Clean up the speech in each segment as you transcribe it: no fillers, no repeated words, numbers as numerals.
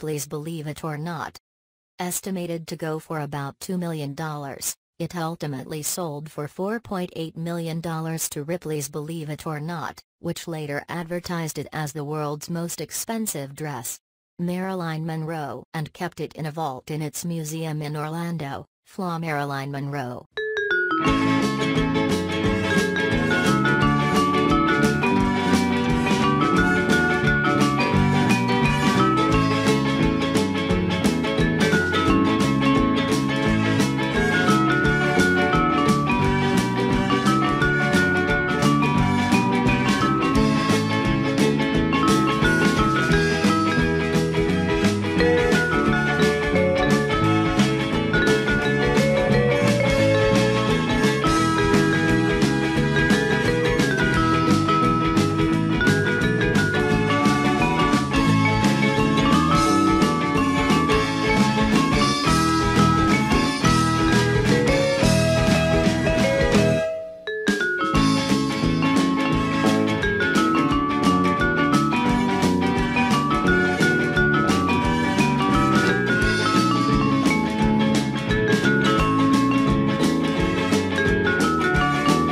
Ripley's Believe It or Not. Estimated to go for about $2 million, it ultimately sold for $4.8 million to Ripley's Believe It or Not, which later advertised it as the world's most expensive dress. Marilyn Monroe, and kept it in a vault in its museum in Orlando, Florida. Marilyn Monroe.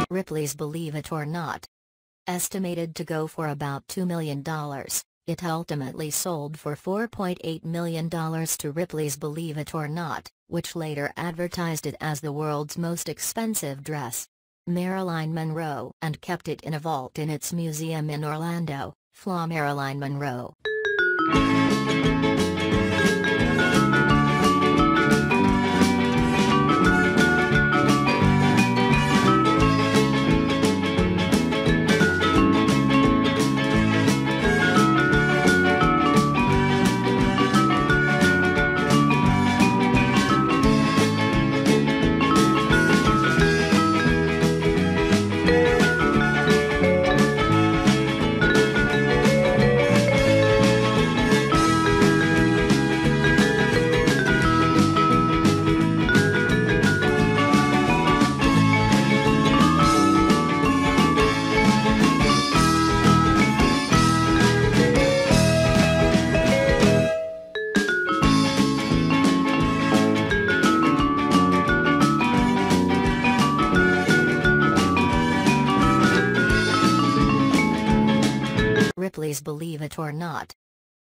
Ripley's Believe It or Not. Estimated to go for about $2 million, it ultimately sold for $4.8 million to Ripley's Believe It or Not, which later advertised it as the world's most expensive dress. Marilyn Monroe, and kept it in a vault in its museum in Orlando, Florida. Marilyn Monroe. Ripley's Believe It or Not.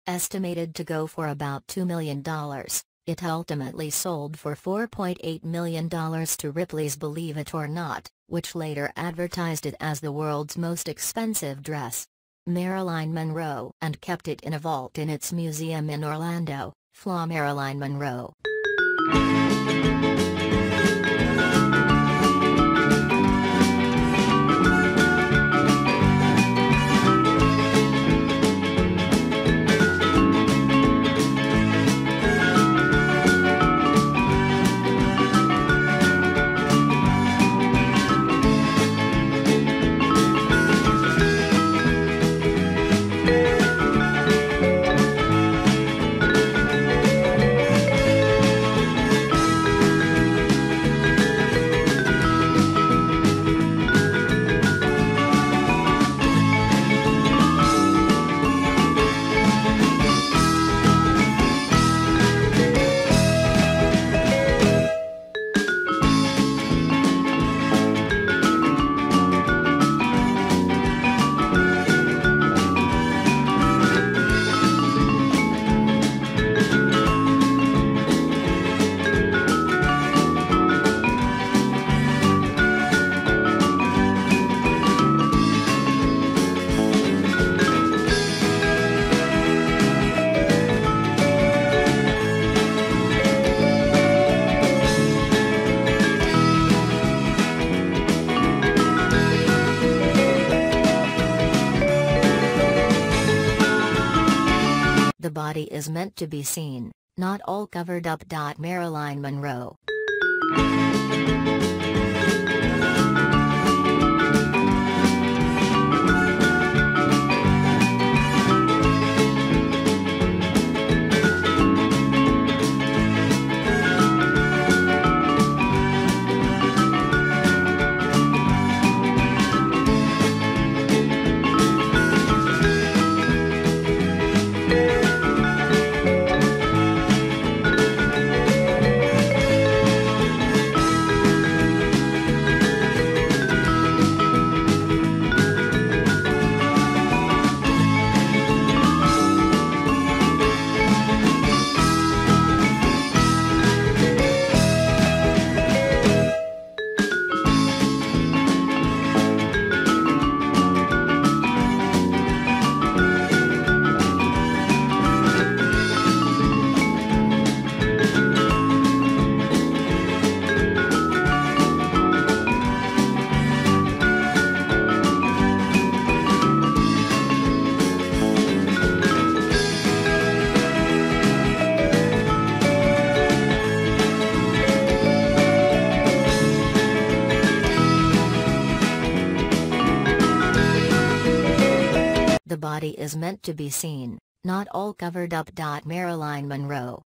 Estimated to go for about $2 million, it ultimately sold for $4.8 million to Ripley's Believe It or Not, which later advertised it as the world's most expensive dress. Marilyn Monroe, and kept it in a vault in its museum in Orlando, Florida. Marilyn Monroe. The body is meant to be seen, not all covered up. Marilyn Monroe. body is meant to be seen, not all covered up. Marilyn Monroe.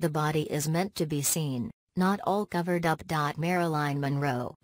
The body is meant to be seen, not all covered up. Marilyn Monroe.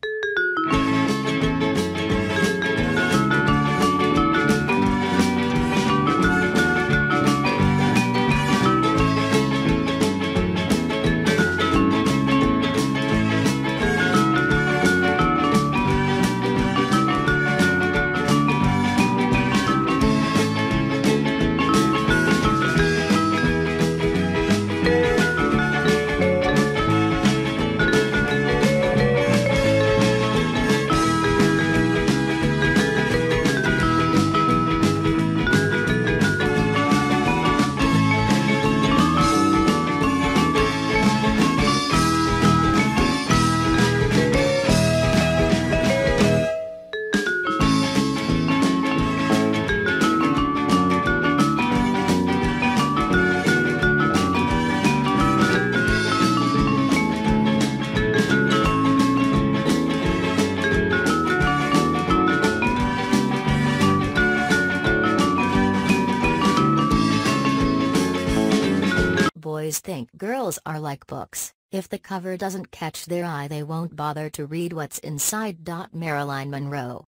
Boys think girls are like books. If the cover doesn't catch their eye, they won't bother to read what's inside. Marilyn Monroe.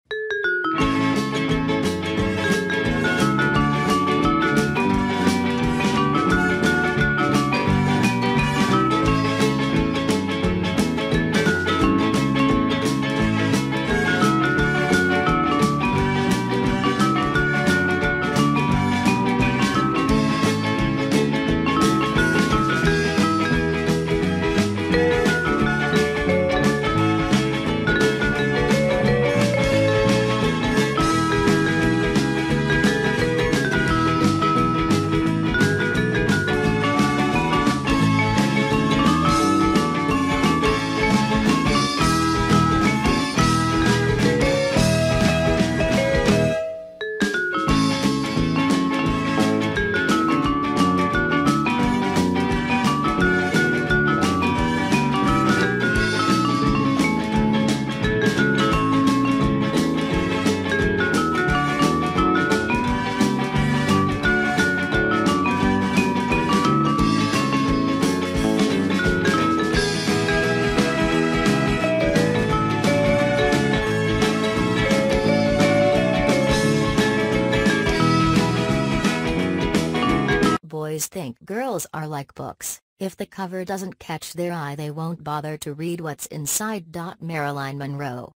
Boys think girls are like books. If the cover doesn't catch their eye, they won't bother to read what's inside. Marilyn Monroe.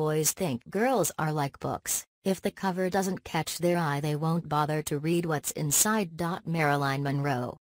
boys think girls are like books, if the cover doesn't catch their eye they won't bother to read what's inside. Marilyn Monroe.